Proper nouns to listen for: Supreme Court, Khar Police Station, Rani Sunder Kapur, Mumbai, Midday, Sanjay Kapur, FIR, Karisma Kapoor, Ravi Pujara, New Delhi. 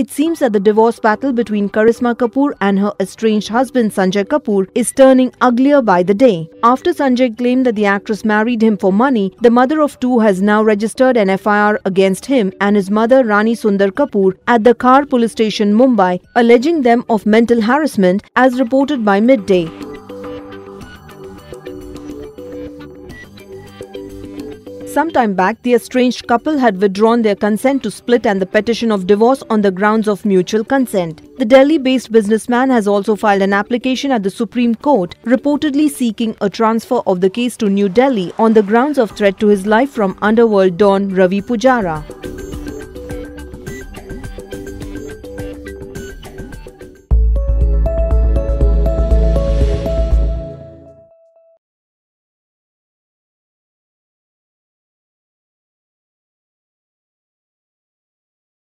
It seems that the divorce battle between Karisma Kapoor and her estranged husband Sanjay Kapur is turning uglier by the day. After Sanjay claimed that the actress married him for money, the mother of two has now registered an FIR against him and his mother Rani Sunder Kapur at the Khar Police Station, Mumbai, alleging them of mental harassment as reported by Midday. Some time back, the estranged couple had withdrawn their consent to split and the petition of divorce on the grounds of mutual consent. The Delhi-based businessman has also filed an application at the Supreme Court, reportedly seeking a transfer of the case to New Delhi on the grounds of threat to his life from underworld don Ravi Pujara.